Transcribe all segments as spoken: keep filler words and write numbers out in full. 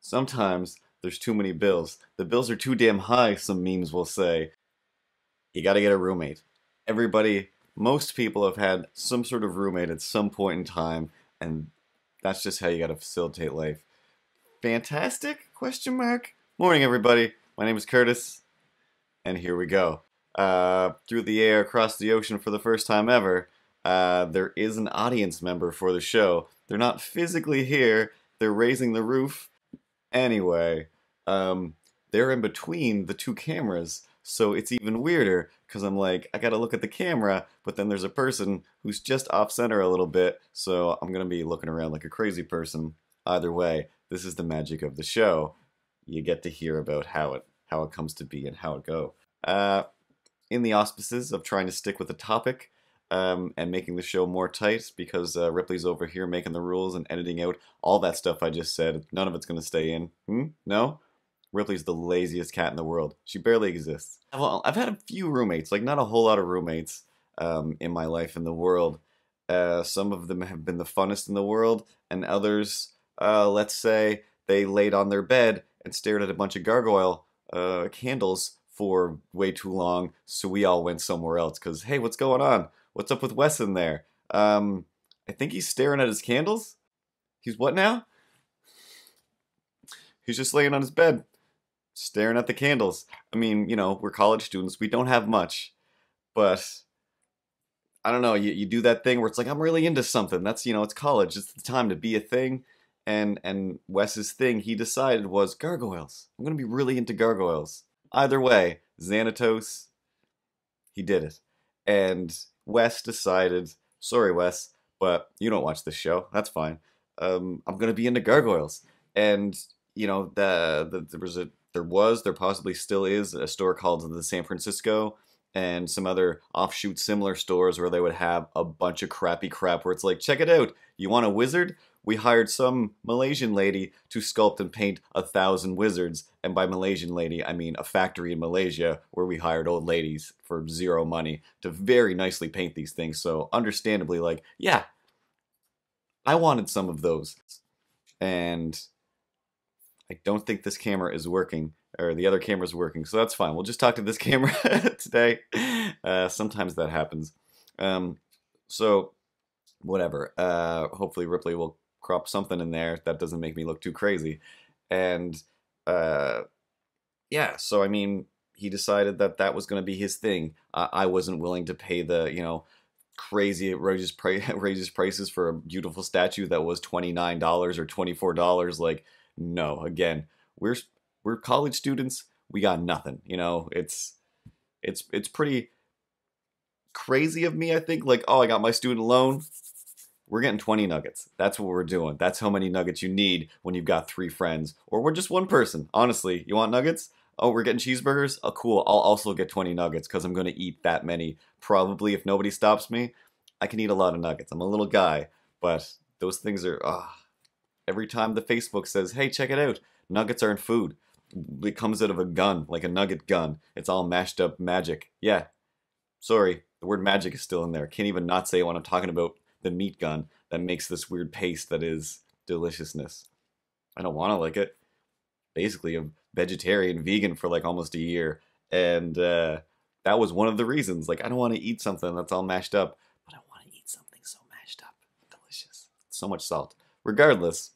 Sometimes there's too many bills. The bills are too damn high, some memes will say. You gotta get a roommate. Everybody, most people have had some sort of roommate at some point in time, and that's just how you gotta facilitate life. Fantastic? Question mark? Morning, everybody. My name is Curtis, and here we go. Uh, through the air, across the ocean for the first time ever, uh, there is an audience member for the show. They're not physically here, they're raising the roof. Anyway, um, they're in between the two cameras, so it's even weirder, because I'm like, I gotta look at the camera, but then there's a person who's just off-center a little bit, so I'm gonna be looking around like a crazy person. Either way, this is the magic of the show. You get to hear about how it how it comes to be and how it go. Uh, in the auspices of trying to stick with the topic um, and making the show more tight, because uh, Ripley's over here making the rules and editing out all that stuff I just said. None of it's going to stay in. Hmm? No? Ripley's the laziest cat in the world. She barely exists. Well, I've had a few roommates, like not a whole lot of roommates um, in my life in the world. Uh, some of them have been the funnest in the world, and others, uh, let's say, they laid on their bed and stared at a bunch of gargoyle uh, candles for way too long, so we all went somewhere else, because, hey, what's going on? What's up with Wes in there? Um, I think he's staring at his candles? He's what now? He's just laying on his bed, staring at the candles. I mean, you know, we're college students, we don't have much, but I don't know, you, you do that thing where it's like, I'm really into something, that's, you know, it's college, it's the time to be a thing. And and Wes's thing he decided was gargoyles. I'm gonna be really into gargoyles. Either way, Xanatos, he did it. And Wes decided, sorry Wes, but you don't watch this show. That's fine. Um, I'm gonna be into gargoyles. And you know the, the there was a there was there possibly still is a store called the San Francisco and some other offshoot similar stores where they would have a bunch of crappy crap where it's like, check it out. You want a wizard? We hired some Malaysian lady to sculpt and paint a thousand wizards, and by Malaysian lady, I mean a factory in Malaysia where we hired old ladies for zero money to very nicely paint these things, so understandably, like, yeah, I wanted some of those. And I don't think this camera is working, or the other camera's working, so that's fine. We'll just talk to this camera today. Uh, sometimes that happens. Um, so, whatever. Uh, hopefully Ripley will crop something in there that doesn't make me look too crazy. And uh, yeah, so I mean, he decided that that was going to be his thing. Uh, I wasn't willing to pay the, you know, crazy outrageous, pri outrageous prices for a beautiful statue that was twenty-nine dollars or twenty-four dollars. Like, no, again, we're we're college students. We got nothing. You know, it's it's it's pretty crazy of me, I think. Like, oh, I got my student loan. We're getting twenty nuggets. That's what we're doing. That's how many nuggets you need when you've got three friends. Or we're just one person. Honestly, you want nuggets? Oh, we're getting cheeseburgers? Oh, cool. I'll also get twenty nuggets because I'm going to eat that many. Probably, if nobody stops me, I can eat a lot of nuggets. I'm a little guy, but those things are... Uh, every time the Facebook says, hey, check it out, nuggets aren't food. It comes out of a gun, like a nugget gun. It's all mashed up magic. Yeah. Sorry, the word magic is still in there. Can't even not say it when I'm talking about the meat gun that makes this weird paste that is deliciousness. I don't want to like it. Basically, I'm vegetarian, vegan for like almost a year. And uh, that was one of the reasons. Like, I don't want to eat something that's all mashed up. But I want to eat something so mashed up. Delicious. So much salt. Regardless,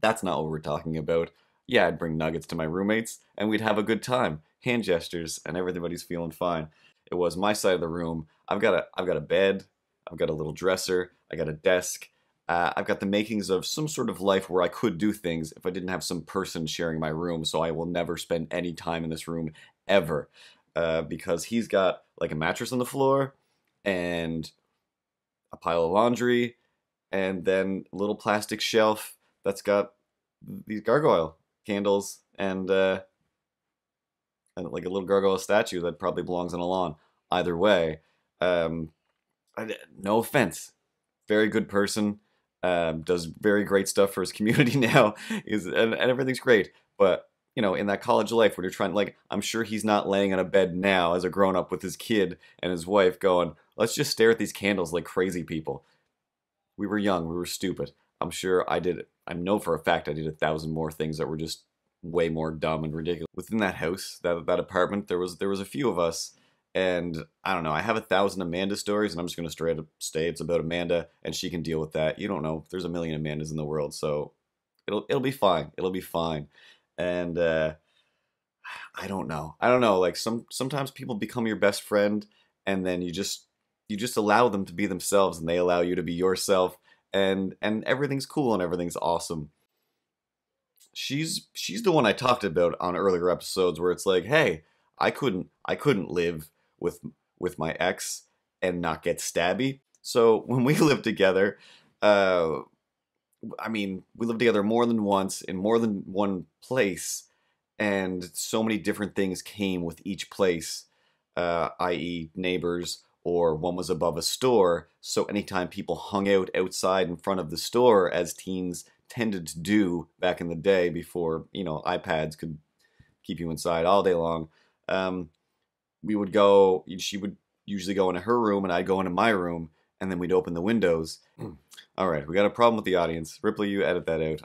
that's not what we're talking about. Yeah, I'd bring nuggets to my roommates and we'd have a good time. Hand gestures and everybody's feeling fine. It was my side of the room. I've got a, I've got a bed. I've got a little dresser, I got a desk, uh, I've got the makings of some sort of life where I could do things if I didn't have some person sharing my room, so I will never spend any time in this room, ever. Uh, because he's got like a mattress on the floor, and a pile of laundry, and then a little plastic shelf that's got these gargoyle candles, and, uh, and like a little gargoyle statue that probably belongs on a lawn. Either way, um... no offense, very good person, um, does very great stuff for his community now, is and, and everything's great, but you know, in that college life when you're trying, like, I'm sure he's not laying on a bed now as a grown-up with his kid and his wife going, let's just stare at these candles like crazy people. We were young, we were stupid. I'm sure I did, I know for a fact I did a thousand more things that were just way more dumb and ridiculous. Within that house, that, that apartment, there was, there was a few of us, and I don't know, I have a thousand Amanda stories, and I'm just going to straight up say it's about Amanda, and she can deal with that. You don't know, there's a million Amandas in the world, so it'll, it'll be fine, it'll be fine. And uh, I don't know, I don't know, like some, sometimes people become your best friend, and then you just, you just allow them to be themselves, and they allow you to be yourself, and, and everything's cool, and everything's awesome. She's, she's the one I talked about on earlier episodes where it's like, hey, I couldn't, I couldn't live with, with my ex and not get stabby. So when we lived together, uh, I mean, we lived together more than once in more than one place, and so many different things came with each place, uh, that is neighbors, or one was above a store. So anytime people hung out outside in front of the store, as teens tended to do back in the day before, you know, iPads could keep you inside all day long. Um, we would go, she would usually go into her room and I'd go into my room, and then we'd open the windows. Mm. All right, we got a problem with the audience. Ripley, you edit that out.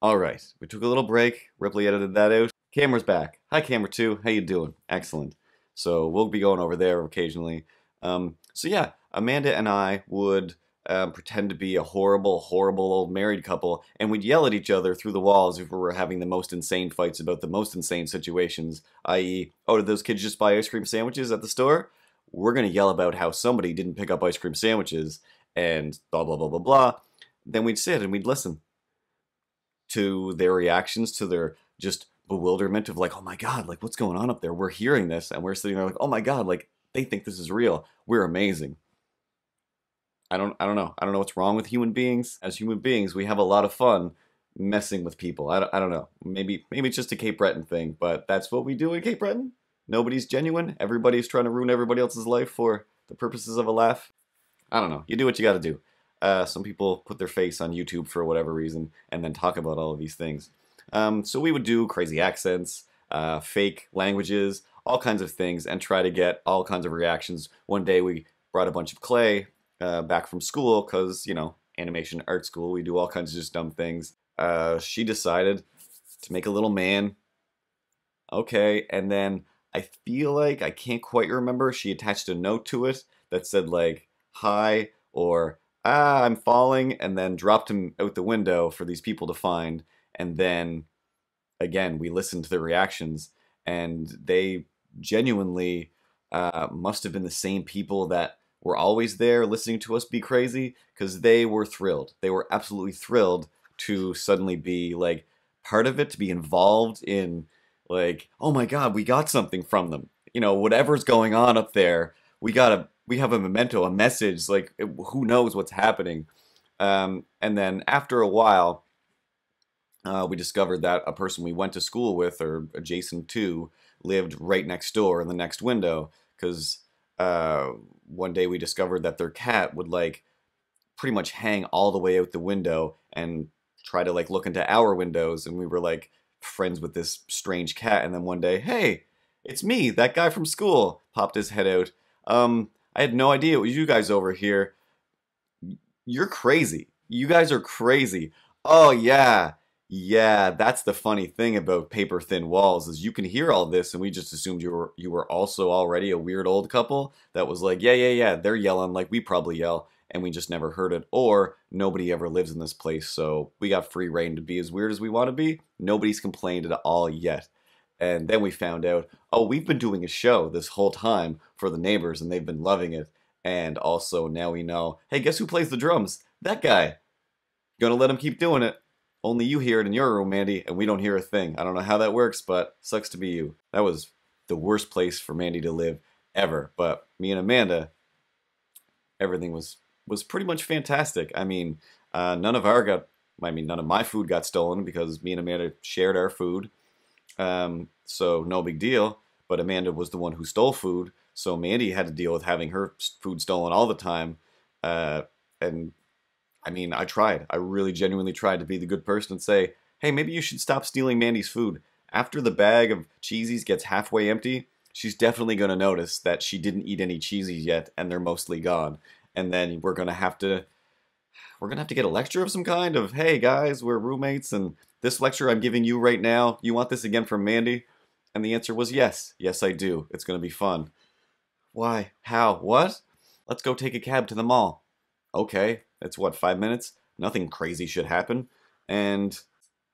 All right, we took a little break. Ripley edited that out. Camera's back. Hi, camera two. How you doing? Excellent. So we'll be going over there occasionally. Um, so yeah, Amanda and I would um, pretend to be a horrible, horrible old married couple, and we'd yell at each other through the walls if we were having the most insane fights about the most insane situations, that is, oh, did those kids just buy ice cream sandwiches at the store? We're going to yell about how somebody didn't pick up ice cream sandwiches, and blah, blah, blah, blah, blah. Then we'd sit and we'd listen to their reactions, to their just bewilderment of like, oh my God, like what's going on up there? We're hearing this, and we're sitting there like, oh my God, like, they think this is real. We're amazing. I don't, I don't know. I don't know what's wrong with human beings. As human beings, we have a lot of fun messing with people. I don't, I don't know. Maybe, maybe it's just a Cape Breton thing, but that's what we do in Cape Breton. Nobody's genuine. Everybody's trying to ruin everybody else's life for the purposes of a laugh. I don't know. You do what you got to do. Uh, some people put their face on YouTube for whatever reason and then talk about all of these things. Um, so we would do crazy accents, uh, fake languages, all kinds of things, and try to get all kinds of reactions. One day we brought a bunch of clay uh, back from school because, you know, animation art school, we do all kinds of just dumb things. Uh, she decided to make a little man. Okay, and then I feel like, I can't quite remember, she attached a note to it that said like, hi, or ah, I'm falling, and then dropped him out the window for these people to find. And then, again, we listened to the reactions, and they genuinely uh, must have been the same people that were always there listening to us be crazy, because they were thrilled. They were absolutely thrilled to suddenly be like part of it, to be involved in like, oh my God, we got something from them. You know, whatever's going on up there, we got a, we have a memento, a message. Like, it, who knows what's happening? Um, and then after a while, Uh, we discovered that a person we went to school with or adjacent to lived right next door in the next window, because uh, one day we discovered that their cat would like pretty much hang all the way out the window and try to like look into our windows, and we were like friends with this strange cat, and then one day, hey, it's me, that guy from school, popped his head out. Um, I had no idea it was you guys over here. You're crazy. You guys are crazy. Oh yeah. Yeah, that's the funny thing about paper-thin walls is you can hear all this, and we just assumed you were you were also already a weird old couple that was like, yeah, yeah, yeah, they're yelling like we probably yell, and we just never heard it, or nobody ever lives in this place, so we got free reign to be as weird as we want to be. Nobody's complained at all yet. And then we found out, oh, we've been doing a show this whole time for the neighbors, and they've been loving it. And also now we know, hey, guess who plays the drums? That guy. Gonna let him keep doing it. Only you hear it in your room, Mandy, and we don't hear a thing. I don't know how that works, but sucks to be you. That was the worst place for Mandy to live ever. But me and Amanda, everything was, was pretty much fantastic. I mean, uh, none of our got, I mean, none of my food got stolen because me and Amanda shared our food. Um, so no big deal. But Amanda was the one who stole food. So Mandy had to deal with having her food stolen all the time. Uh, and... I mean, I tried. I really genuinely tried to be the good person and say, hey, maybe you should stop stealing Mandy's food. After the bag of cheesies gets halfway empty, she's definitely going to notice that she didn't eat any cheesies yet and they're mostly gone. And then we're going to have to, we're gonna have to get a lecture of some kind of, hey guys, we're roommates and this lecture I'm giving you right now, you want this again from Mandy? And the answer was yes. Yes, I do. It's gonna be fun. Why? How? What? Let's go take a cab to the mall. Okay, that's what, five minutes? Nothing crazy should happen. And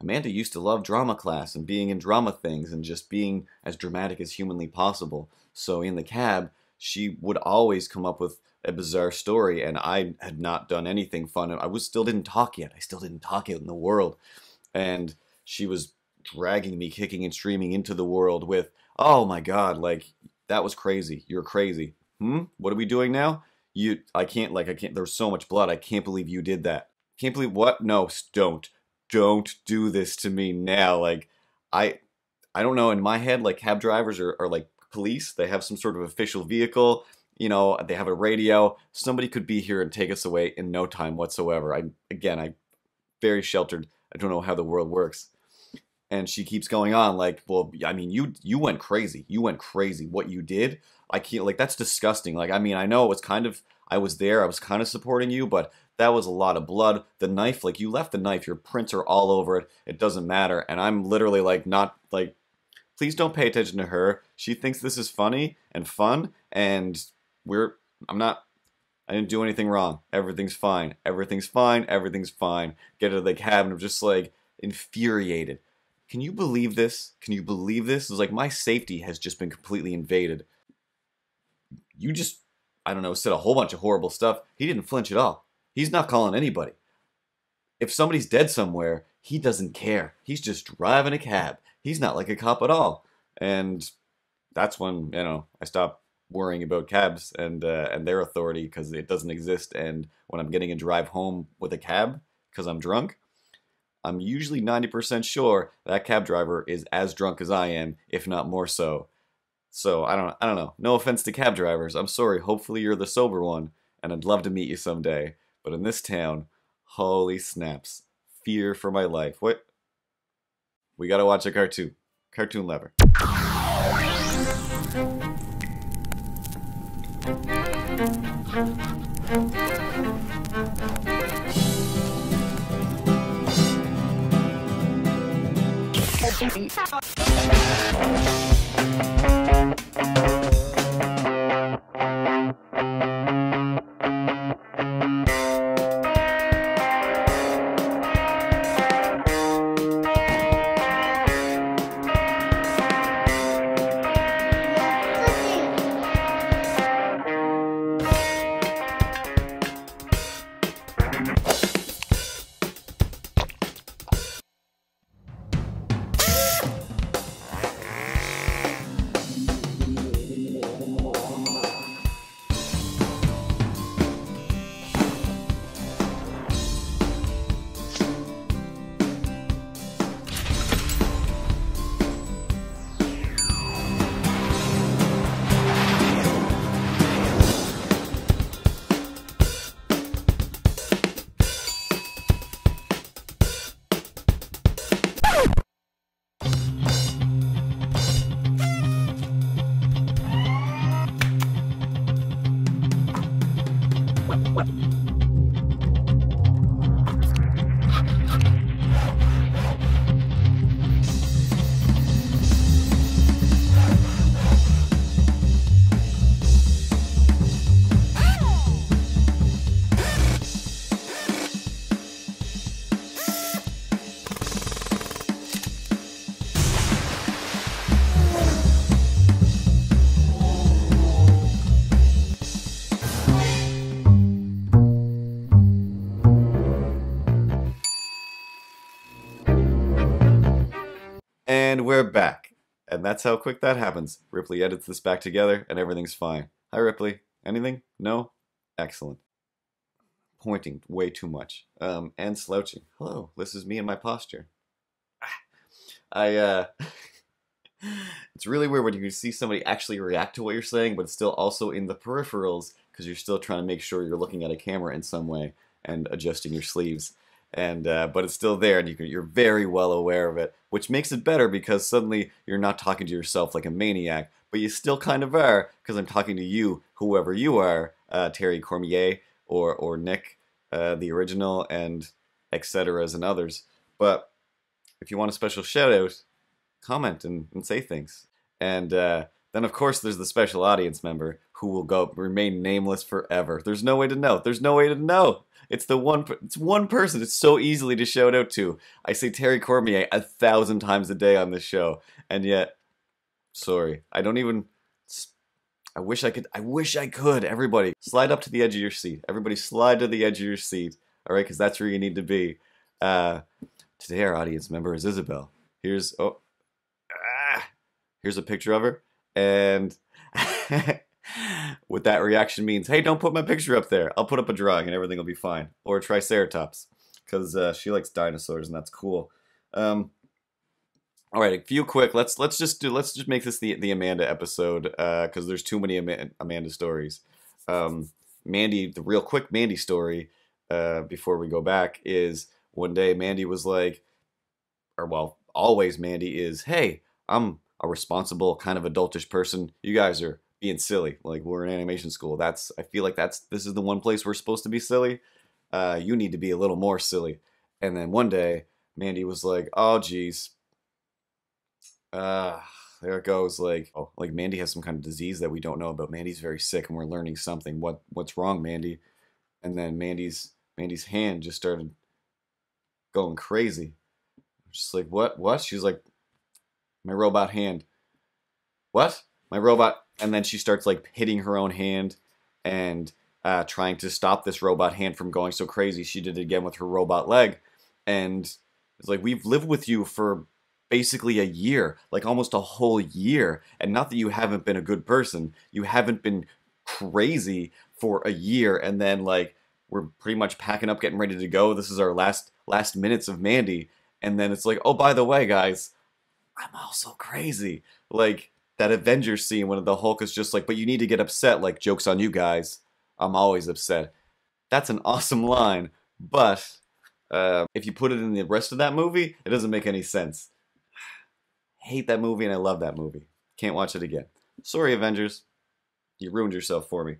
Amanda used to love drama class and being in drama things and just being as dramatic as humanly possible. So in the cab, she would always come up with a bizarre story, and I had not done anything fun. I was still didn't talk yet. I still didn't talk out in the world. And she was dragging me, kicking and streaming into the world with, oh my God, like, that was crazy. You're crazy. Hmm? What are we doing now? You, I can't, like, I can't, there's so much blood. I can't believe you did that. Can't believe what? No, don't. Don't do this to me now. Like, I, I don't know. In my head, like, cab drivers are, are like police. They have some sort of official vehicle. You know, they have a radio. Somebody could be here and take us away in no time whatsoever. I, again, I'm very sheltered. I don't know how the world works. And she keeps going on like, well, I mean, you you went crazy. You went crazy. What you did, I can't, like, that's disgusting. Like, I mean, I know it was kind of, I was there. I was kind of supporting you, but that was a lot of blood. The knife, like, you left the knife. Your prints are all over it. It doesn't matter. And I'm literally like, not, like, please don't pay attention to her. She thinks this is funny and fun, and we're, I'm not, I didn't do anything wrong. Everything's fine. Everything's fine. Everything's fine. Get out of the cabin. I'm just, like, infuriated. Can you believe this? Can you believe this? It's like, my safety has just been completely invaded. You just, I don't know, said a whole bunch of horrible stuff. He didn't flinch at all. He's not calling anybody. If somebody's dead somewhere, he doesn't care. He's just driving a cab. He's not like a cop at all. And that's when, you know, I stopped worrying about cabs and uh, and their authority, because it doesn't exist. And when I'm getting a drive home with a cab because I'm drunk, I'm usually ninety percent sure that cab driver is as drunk as I am, if not more so. So I don't I don't know. No offense to cab drivers. I'm sorry. Hopefully you're the sober one, and I'd love to meet you someday. But in this town, holy snaps. Fear for my life. What? We gotta watch a cartoon. Cartoon lever. And we're back. And that's how quick that happens. Ripley edits this back together and everything's fine. Hi, Ripley. Anything? No? Excellent. Pointing way too much. Um, and slouching. Hello, this is me and my posture. I, uh... It's really weird when you can see somebody actually react to what you're saying, but it's still also in the peripherals, because you're still trying to make sure you're looking at a camera in some way and adjusting your sleeves. And, uh, but it's still there, and you can, you're very well aware of it, which makes it better, because suddenly you're not talking to yourself like a maniac, but you still kind of are, because I'm talking to you, whoever you are, uh, Terry Cormier or, or Nick, uh, the original, and et ceteras and others. But if you want a special shout out, comment and, and say things. And uh, then of course there's the special audience member who will go remain nameless forever. There's no way to know. There's no way to know. It's the one. It's one person. It's so easily to shout out to. I say Terry Cormier a thousand times a day on this show, and yet, sorry, I don't even. I wish I could. I wish I could. Everybody, slide up to the edge of your seat. Everybody, slide to the edge of your seat. All right, because that's where you need to be. Uh, today, our audience member is Isabel. Here's oh, ah, here's a picture of her, and. What that reaction means, hey, don't put my picture up there. I'll put up a drawing and everything will be fine. Or a Triceratops, because uh, she likes dinosaurs and that's cool. Um, all right, a few quick. Let's let's just do. Let's just make this the the Amanda episode, because uh, there's too many Ama Amanda stories. Um, Mandy, the real quick Mandy story uh, before we go back is one day Mandy was like, or well, always Mandy is, hey, I'm a responsible kind of adultish person. You guys are being silly. Like, we're in animation school. That's, I feel like that's, this is the one place we're supposed to be silly. Uh, you need to be a little more silly. And then one day, Mandy was like, oh, geez. Uh, there it goes. Like, oh, like Mandy has some kind of disease that we don't know about. Mandy's very sick and we're learning something. What, what's wrong, Mandy? And then Mandy's, Mandy's hand just started going crazy. Just like, what, what? She's like, my robot hand. What? My robot. And then she starts like hitting her own hand and uh, trying to stop this robot hand from going so crazy. She did it again with her robot leg. And it's like, we've lived with you for basically a year, like almost a whole year. And not that you haven't been a good person. You haven't been crazy for a year. And then like, we're pretty much packing up, getting ready to go. This is our last, last minutes of Mandy. And then it's like, oh, by the way, guys, I'm also crazy. Like, that Avengers scene when the Hulk is just like, but you need to get upset, like, joke's on you guys. I'm always upset. That's an awesome line, but uh, if you put it in the rest of that movie, it doesn't make any sense. I hate that movie and I love that movie. Can't watch it again. Sorry, Avengers. You ruined yourself for me.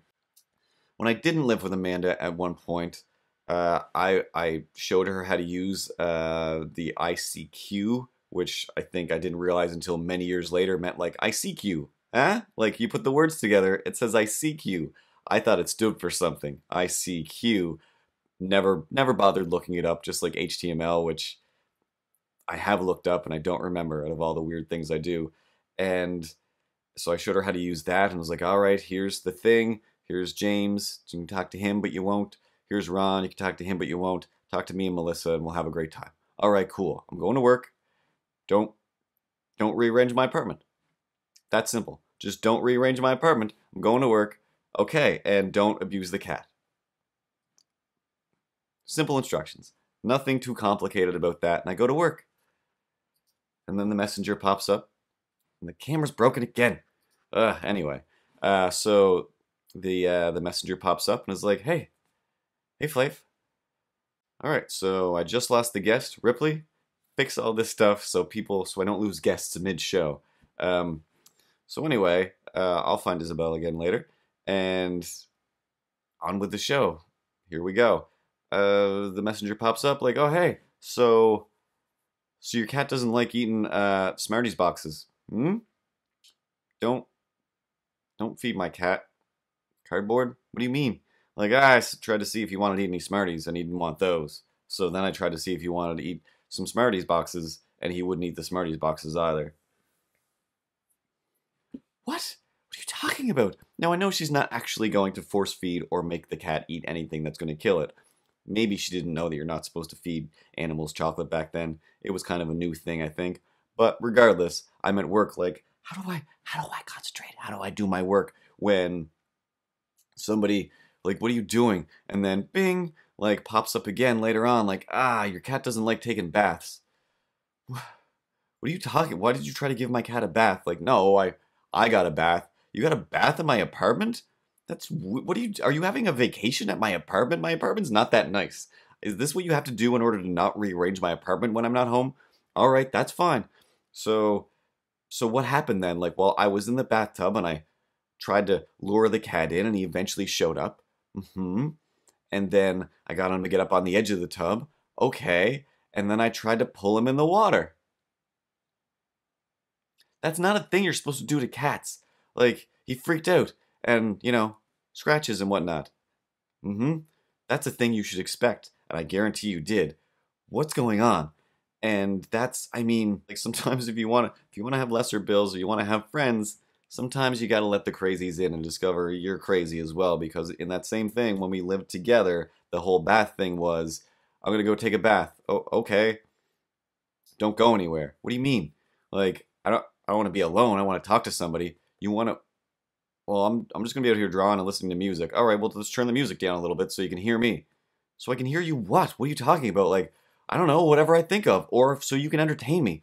When I didn't live with Amanda at one point, uh, I, I showed her how to use uh, the I C Q, which I think I didn't realize until many years later meant like, I seek you, huh? Like, you put the words together, it says I seek you. I thought it stood for something, I C Q. Never, never bothered looking it up, just like H T M L, which I have looked up and I don't remember out of all the weird things I do. And so I showed her how to use that and was like, all right, here's the thing. Here's James, you can talk to him, but you won't. Here's Ron, you can talk to him, but you won't. Talk to me and Melissa and we'll have a great time. All right, cool, I'm going to work. Don't, don't rearrange my apartment. That's simple. Just don't rearrange my apartment. I'm going to work. Okay, and don't abuse the cat. Simple instructions. Nothing too complicated about that, and I go to work. And then the messenger pops up, and the camera's broken again. Ugh, anyway. Uh, so the, uh, the messenger pops up and is like, hey, hey, Flaif. All right, so I just lost the guest, Ripley. Fix all this stuff so people, so I don't lose guests mid-show. Um, so anyway, uh, I'll find Isabel again later, and on with the show. Here we go. Uh, the messenger pops up like, oh hey, so, so your cat doesn't like eating uh, Smarties boxes. Hmm? Don't, don't feed my cat cardboard. What do you mean? Like, ah, I tried to see if you wanted to eat any Smarties, and he didn't want those. So then I tried to see if you wanted to eat some Smarties boxes, and he wouldn't eat the Smarties boxes either. What? What are you talking about? Now, I know she's not actually going to force feed or make the cat eat anything that's going to kill it. Maybe she didn't know that you're not supposed to feed animals chocolate back then. It was kind of a new thing, I think. But regardless, I'm at work like, how do I, how do I concentrate? How do I do my work when somebody, like, what are you doing? And then, bing! Like, pops up again later on, like, ah, your cat doesn't like taking baths. What are you talking? Why did you try to give my cat a bath? Like, no, I I got a bath. You got a bath in my apartment? That's, what are you, are you having a vacation at my apartment? My apartment's not that nice. Is this what you have to do in order to not rearrange my apartment when I'm not home? All right, that's fine. So, so what happened then? Like, well, I was in the bathtub and I tried to lure the cat in and he eventually showed up. Mm-hmm. and then I got him to get up on the edge of the tub. Okay. And then I tried to pull him in the water. That's not a thing you're supposed to do to cats. Like, he freaked out and, you know, scratches and whatnot. Mm-hmm. That's a thing you should expect, and I guarantee you did. What's going on? And that's, I mean, like sometimes if you want to, if you want to have lesser bills or you want to have friends, sometimes you got to let the crazies in and discover you're crazy as well. Because in that same thing, when we lived together, the whole bath thing was, I'm going to go take a bath. Oh, okay. Don't go anywhere. What do you mean? Like, I don't, I don't want to be alone. I want to talk to somebody. You want to, well, I'm, I'm just going to be out here drawing and listening to music. All right, well, let's turn the music down a little bit so you can hear me. So I can hear you what? What are you talking about? Like, I don't know, whatever I think of, or so you can entertain me.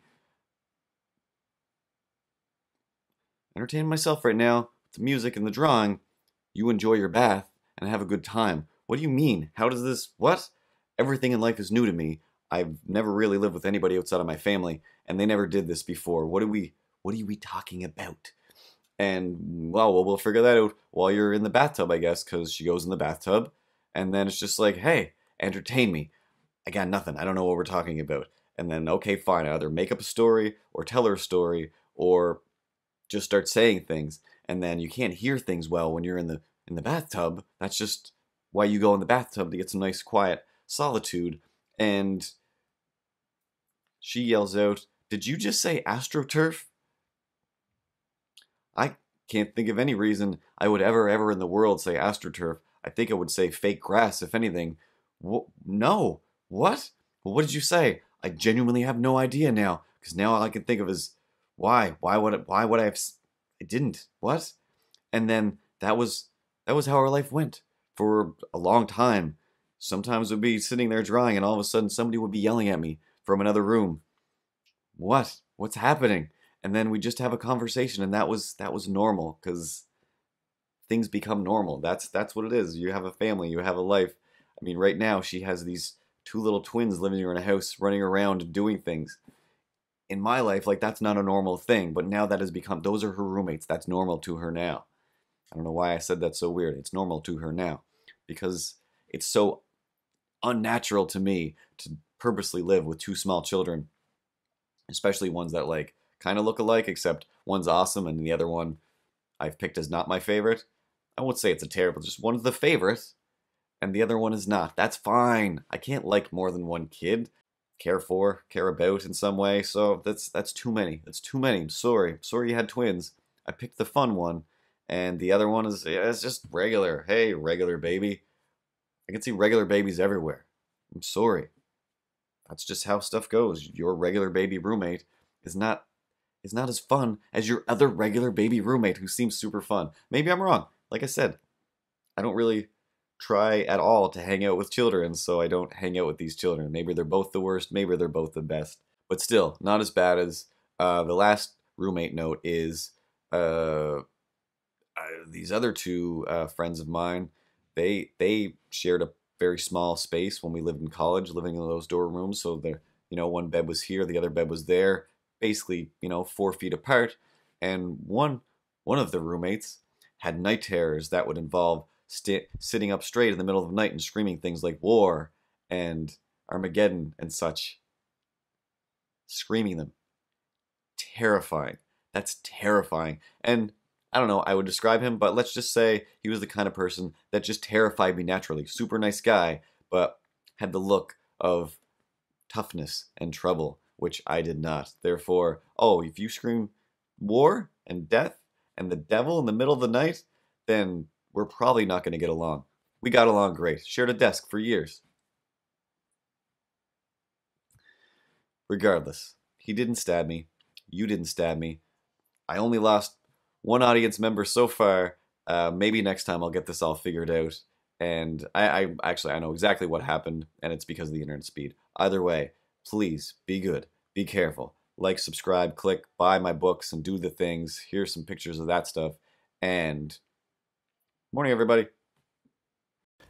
Entertain myself right now with the music and the drawing. You enjoy your bath and have a good time. What do you mean? How does this, what? Everything in life is new to me. I've never really lived with anybody outside of my family, and they never did this before. What are we, what are we talking about? And, well, well, we'll figure that out while you're in the bathtub, I guess, because she goes in the bathtub, and then it's just like, hey, entertain me. I got nothing. I don't know what we're talking about. And then, okay, fine. I either make up a story or tell her a story or just start saying things. And then you can't hear things well when you're in the in the bathtub. That's just why you go in the bathtub, to get some nice, quiet solitude. And she yells out, did you just say AstroTurf? I can't think of any reason I would ever, ever in the world say AstroTurf. I think I would say fake grass, if anything. Wh- no. What? Well, what did you say? I genuinely have no idea now, because now all I can think of is, why? Why would it, why would I have? I didn't. What? And then that was that was how our life went for a long time. Sometimes we'd be sitting there drawing, and all of a sudden somebody would be yelling at me from another room. What? What's happening? And then we just have a conversation, and that was that was normal, because things become normal. That's that's what it is. You have a family. You have a life. I mean, right now she has these two little twins living in a house, running around and doing things. In my life, like, that's not a normal thing, but now that has become, those are her roommates. That's normal to her now. I don't know why I said that's so weird. It's normal to her now because it's so unnatural to me to purposely live with two small children, especially ones that, like, kind of look alike, except one's awesome and the other one I've picked as not my favorite. I won't say it's a terrible, just one's the favorite, and the other one is not. That's fine. I can't like more than one kid. Care for, care about in some way. So that's that's too many. That's too many. I'm sorry. I'm sorry you had twins. I picked the fun one, and the other one is yeah, it's just regular. Hey, regular baby. I can see regular babies everywhere. I'm sorry. That's just how stuff goes. Your regular baby roommate is not is not as fun as your other regular baby roommate who seems super fun. Maybe I'm wrong. Like I said, I don't really try at all to hang out with children, so I don't hang out with these children. Maybe they're both the worst, maybe they're both the best, but still not as bad as uh, the last roommate note is uh, uh, these other two uh, friends of mine. They they shared a very small space when we lived in college, living in those dorm rooms. So the you know one bed was here, the other bed was there, basically you know four feet apart. And one one of the roommates had night terrors that would involve St sitting up straight in the middle of the night and screaming things like war and Armageddon and such. Screaming them. Terrifying. That's terrifying. And I don't know, I would describe him, but let's just say he was the kind of person that just terrified me naturally. Super nice guy, but had the look of toughness and trouble, which I did not. Therefore, oh, if you scream war and death and the devil in the middle of the night, then we're probably not going to get along. We got along great. Shared a desk for years. Regardless, he didn't stab me. You didn't stab me. I only lost one audience member so far. Uh, maybe next time I'll get this all figured out. And I, I actually, I know exactly what happened, and it's because of the internet speed. Either way, please be good. Be careful. Like, subscribe, click, buy my books, and do the things. Here's some pictures of that stuff. And morning, everybody.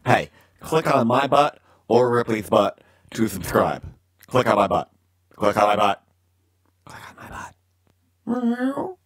Hey, click on my butt or Ripley's butt to subscribe. Click on my butt. Click on my butt. Click on my butt.